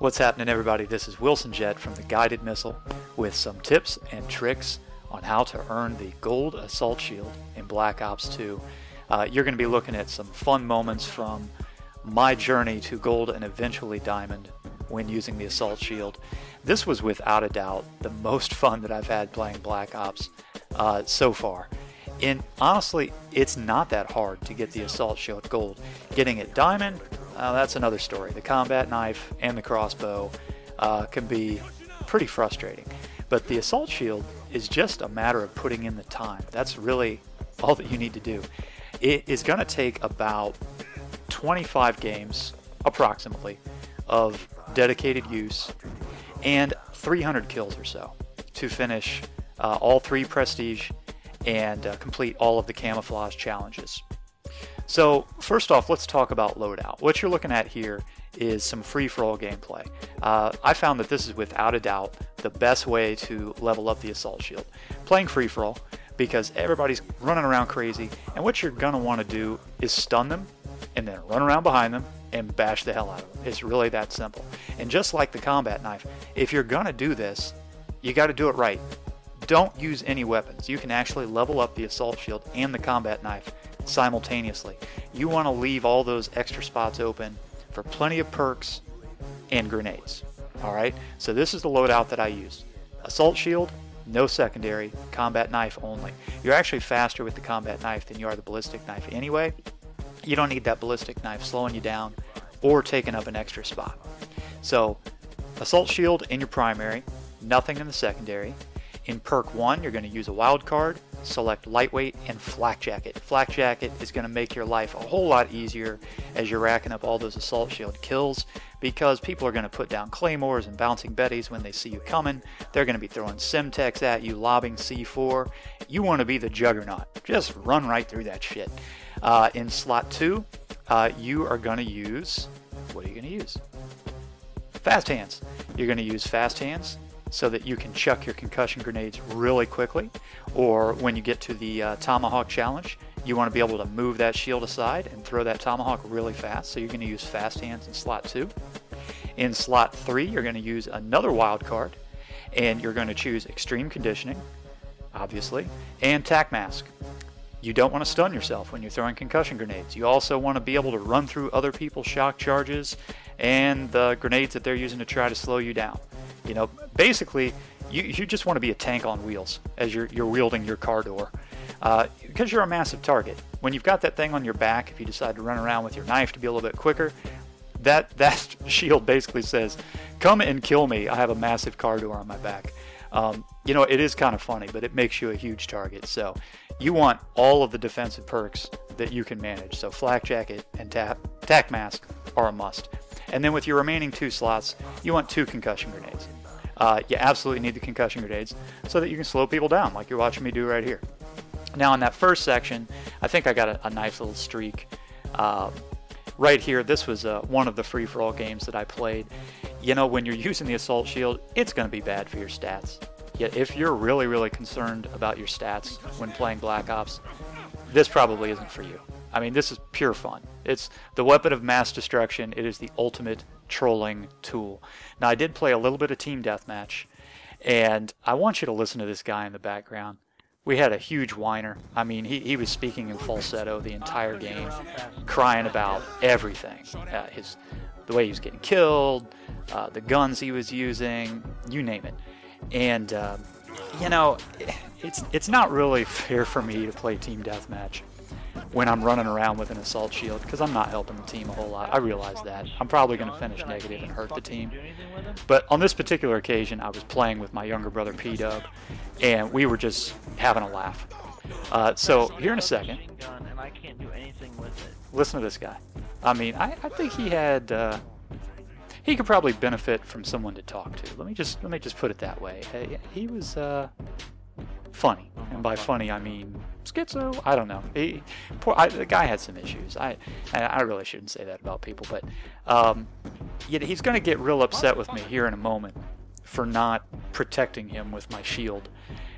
What's happening, everybody? This is Wilson Jet from the Guided Missile with some tips and tricks on how to earn the gold Assault Shield in Black Ops 2. You're going to be looking at some fun moments from my journey to gold and eventually diamond when using the Assault Shield. This was without a doubt the most fun that I've had playing Black Ops so far. And honestly, it's not that hard to get the Assault Shield gold. Getting it diamond, that's another story. The combat knife and the crossbow can be pretty frustrating. But the Assault Shield is just a matter of putting in the time. That's really all that you need to do. It is going to take about 25 games, approximately, of dedicated use and 300 kills or so to finish all three prestige and complete all of the camouflage challenges. So first off, let's talk about loadout. What you're looking at here is some free-for-all gameplay. I found that this is without a doubt the best way to level up the Assault Shield. Playing free-for-all because everybody's running around crazy, and what you're gonna wanna do is stun them and then run around behind them and bash the hell out of them. It's really that simple. And just like the combat knife, if you're gonna do this, you gotta do it right. Don't use any weapons. You can actually level up the Assault Shield and the combat knife simultaneously. You want to leave all those extra spots open for plenty of perks and grenades. Alright, so this is the loadout that I used. Assault Shield, no secondary, combat knife only. You're actually faster with the combat knife than you are the ballistic knife anyway. You don't need that ballistic knife slowing you down or taking up an extra spot. So Assault Shield in your primary, nothing in the secondary. In perk 1, you're going to use a wild card, select lightweight and Flak Jacket. Flak Jacket is going to make your life a whole lot easier as you're racking up all those Assault Shield kills, because people are going to put down claymores and bouncing betties when they see you coming. They're going to be throwing Simtex at you, lobbing C4. You want to be the juggernaut. Just run right through that shit. In slot 2, you are going to use, what are you going to use? Fast Hands. You're going to use Fast Hands so that you can chuck your concussion grenades really quickly, or when you get to the Tomahawk challenge, you want to be able to move that shield aside and throw that Tomahawk really fast, so you're going to use Fast Hands in slot 2. In slot 3, you're going to use another wild card, and you're going to choose Extreme Conditioning, obviously, and Tac Mask. You don't want to stun yourself when you're throwing concussion grenades. You also want to be able to run through other people's shock charges and the grenades that they're using to try to slow you down. You know, basically, you just want to be a tank on wheels as you're wielding your car door, because you're a massive target. When you've got that thing on your back, if you decide to run around with your knife to be a little bit quicker, that shield basically says, "Come and kill me. I have a massive car door on my back." You know, it is kind of funny, but it makes you a huge target. So you want all of the defensive perks that you can manage. So Flak Jacket and Tac Mask are a must. And then with your remaining 2 slots, you want 2 concussion grenades. You absolutely need the concussion grenades so that you can slow people down, like you're watching me do right here. Now in that first section, I think I got a nice little streak right here. This was one of the free-for-all games that I played. You know, when you're using the Assault Shield, it's going to be bad for your stats. Yet if you're really, really concerned about your stats when playing Black Ops, this probably isn't for you. I mean, this is pure fun. It's the weapon of mass destruction. It is the ultimate trolling tool. Now, I did play a little bit of team deathmatch, and I want you to listen to this guy in the background. We had a huge whiner. I mean, he was speaking in falsetto the entire game, crying about everything. The way he was getting killed, the guns he was using, you name it. And, you know, it's not really fair for me to play team deathmatch when I'm running around with an Assault Shield, because I'm not helping the team a whole lot. I realize that. I'm probably going to finish negative and hurt the team. But on this particular occasion, I was playing with my younger brother, P-Dub, and we were just having a laugh. So here in a second, listen to this guy. I mean, I think he had... he could probably benefit from someone to talk to. Let me just put it that way. He was... funny, and by funny I mean schizo. I don't know. The guy had some issues. I really shouldn't say that about people, but he's going to get real upset with me here in a moment for not protecting him with my shield,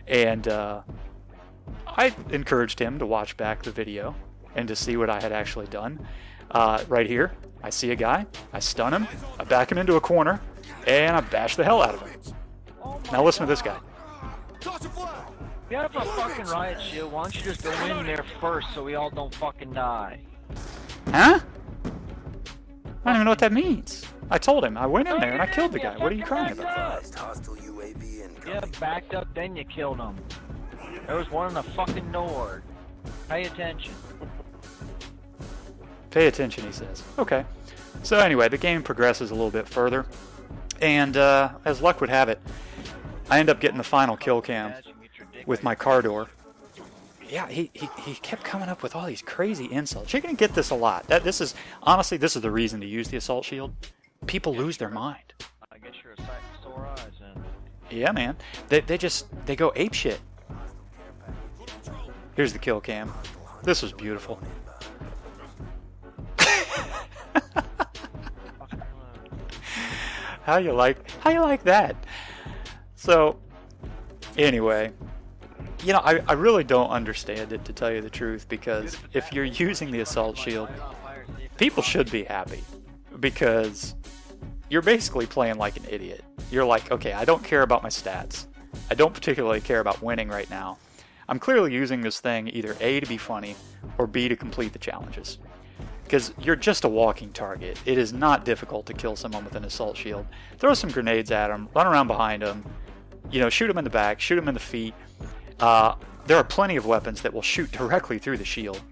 and I encouraged him to watch back the video and to see what I had actually done right here. I see a guy, I stun him, I back him into a corner, and I bash the hell out of him. Now listen to this guy. If you have a fucking Riot Shield, why don't you just go in there first so we all don't fucking die? Huh? I don't even know what that means. I told him, I went in there and I killed the guy. What are you crying about? Yeah, backed up, then you killed him. There was one in the fucking Nord. Pay attention. Pay attention, he says. Okay. So anyway, the game progresses a little bit further. And as luck would have it, I end up getting the final kill cam with my car door. Yeah, he kept coming up with all these crazy insults. You're going to get this a lot. Honestly, this is the reason to use the Assault Shield. People lose their mind. I guess you're a sight with sore eyes, then. Yeah, man. They go apeshit. Here's the kill cam. This was beautiful. How you like that? So, anyway, you know, I really don't understand it, to tell you the truth, because if you're using the Assault Shield, people should be happy, because you're basically playing like an idiot. You're like, okay, I don't care about my stats. I don't particularly care about winning right now. I'm clearly using this thing either A, to be funny, or B, to complete the challenges. Because you're just a walking target. It is not difficult to kill someone with an Assault Shield. Throw some grenades at them, run around behind them, you know, shoot them in the back, shoot them in the feet. There are plenty of weapons that will shoot directly through the shield.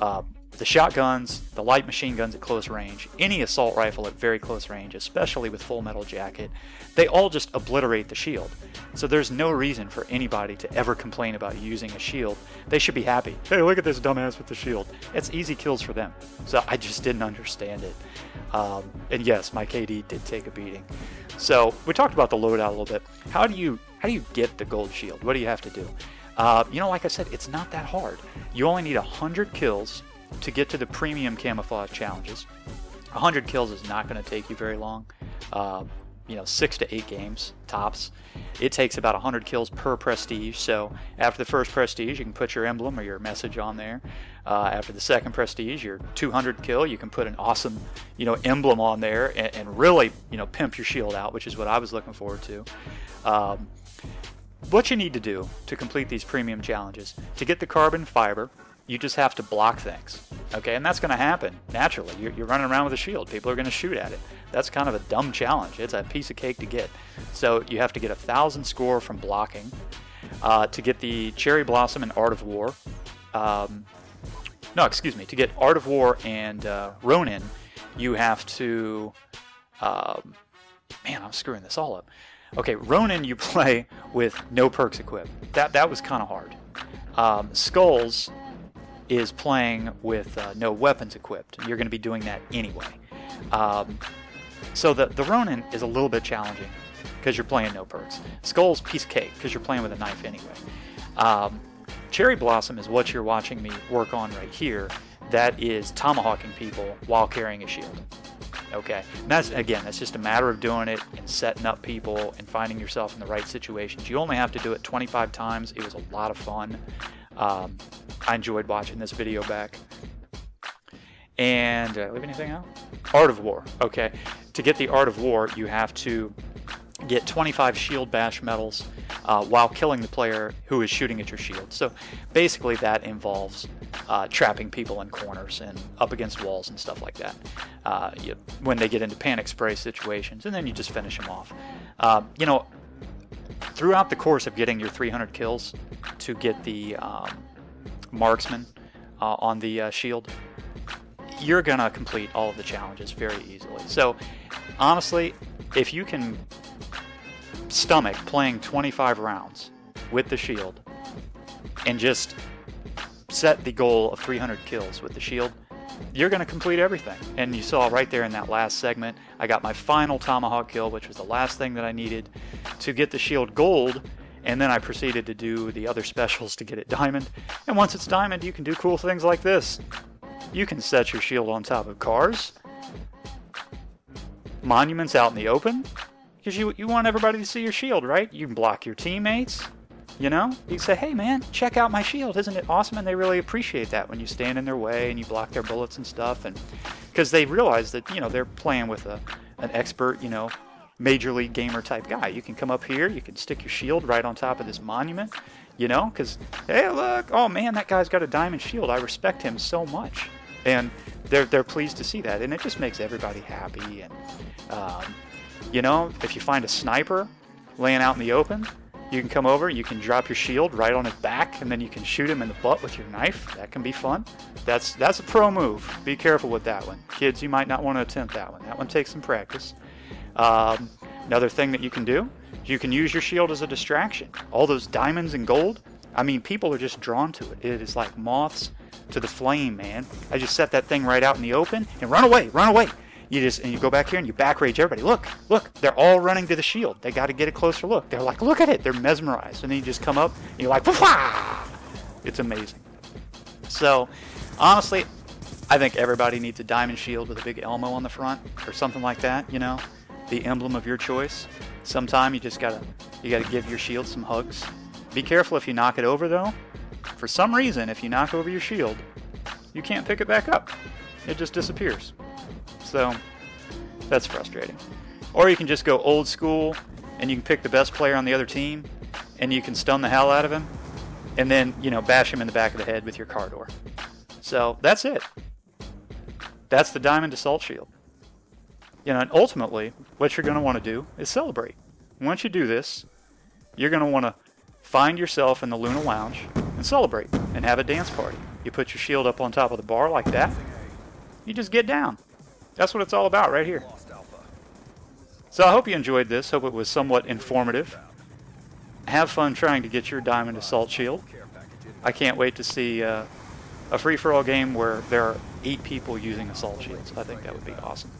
The shotguns, the light machine guns at close range, any assault rifle at very close range, especially with Full Metal Jacket, they all just obliterate the shield. So there's no reason for anybody to ever complain about using a shield. They should be happy. Hey, look at this dumbass with the shield. It's easy kills for them. So I just didn't understand it. And yes, my KD did take a beating. So we talked about the loadout a little bit. How do you get the gold shield? What do you have to do? You know, like I said, it's not that hard. You only need 100 kills to get to the premium camouflage challenges. 100 kills is not going to take you very long. You know, 6 to 8 games tops. It takes about 100 kills per prestige. So after the first prestige, you can put your emblem or your message on there. After the second prestige, your 200 kill, you can put an awesome, you know, emblem on there and really, you know, pimp your shield out, which is what I was looking forward to. What you need to do to complete these premium challenges to get the carbon fiber. You just have to block things, okay? And that's going to happen naturally. You're running around with a shield. People are going to shoot at it. That's kind of a dumb challenge. It's a piece of cake to get. So you have to get 1,000 score from blocking to get the Cherry Blossom and Art of War. No, excuse me. To get Art of War and Ronin, you have to... man, I'm screwing this all up. Okay, Ronin you play with no perks equipped. That was kind of hard. Skulls is playing with no weapons equipped. You're going to be doing that anyway. So the Ronin is a little bit challenging because you're playing no perks. Skull's piece of cake because you're playing with a knife anyway. Cherry Blossom is what you're watching me work on right here. That is tomahawking people while carrying a shield. Okay, and that's just a matter of doing it and setting up people and finding yourself in the right situations. You only have to do it 25 times. It was a lot of fun. I enjoyed watching this video back. And did I leave anything out? Art of War. Okay. To get the Art of War, you have to get 25 shield bash medals while killing the player who is shooting at your shield. So basically that involves trapping people in corners and up against walls and stuff like that when they get into panic spray situations, and then you just finish them off. You know, throughout the course of getting your 300 kills to get the marksman on the shield, you're gonna complete all of the challenges very easily. So honestly, if you can stomach playing 25 rounds with the shield and just set the goal of 300 kills with the shield, you're going to complete everything. And you saw right there in that last segment, I got my final tomahawk kill, which was the last thing that I needed to get the shield gold. And then I proceeded to do the other specials to get it diamond. And once it's diamond, you can do cool things like this. You can set your shield on top of cars, monuments out in the open, because you want everybody to see your shield, right? You can block your teammates. You know, you say, hey man, check out my shield, isn't it awesome? And they really appreciate that when you stand in their way and you block their bullets and stuff, and because they realize that, you know, they're playing with an expert, you know, major league gamer type guy. You can come up here, you can stick your shield right on top of this monument, you know, because, hey look, oh man, that guy's got a diamond shield, I respect him so much. And they're pleased to see that, and it just makes everybody happy. And you know, if you find a sniper laying out in the open, you can come over, you can drop your shield right on his back, and then you can shoot him in the butt with your knife. That can be fun. That's a pro move. Be careful with that one. Kids, you might not want to attempt that one. That one takes some practice. Another thing that you can do, you can use your shield as a distraction. All those diamonds and gold, I mean, people are just drawn to it. It is like moths to the flame, man. I just set that thing right out in the open and run away, run away. And you go back here and you back rage everybody. Look, look, they're all running to the shield. They got to get a closer look. They're like, look at it. They're mesmerized. And then you just come up and you're like, wah! It's amazing. So, honestly, I think everybody needs a diamond shield with a big Elmo on the front or something like that, you know, the emblem of your choice. Sometime you just gotta give your shield some hugs. Be careful if you knock it over though. For some reason, if you knock over your shield, you can't pick it back up. It just disappears. So that's frustrating. Or you can just go old school and you can pick the best player on the other team and you can stun the hell out of him and then, you know, bash him in the back of the head with your car door. So that's it. That's the Diamond Assault Shield. You know, and ultimately what you're going to want to do is celebrate. Once you do this, you're going to want to find yourself in the Luna Lounge and celebrate and have a dance party. You put your shield up on top of the bar like that. You just get down. That's what it's all about right here. So I hope you enjoyed this. Hope it was somewhat informative. Have fun trying to get your Diamond Assault Shield. I can't wait to see a free-for-all game where there are 8 people using Assault Shields. I think that would be awesome.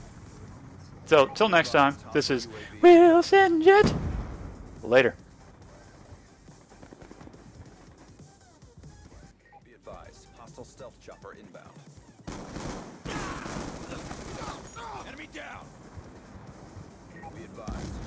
So, till next time, this is Wilson Jet. Later. Be advised, hostile stealth chopper inbound. Down! Be advised.